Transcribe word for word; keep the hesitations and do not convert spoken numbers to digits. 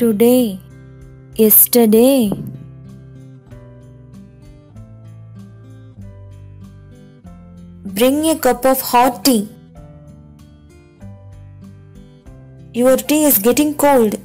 today, yesterday. Bring a cup of hot tea. Your tea is getting cold.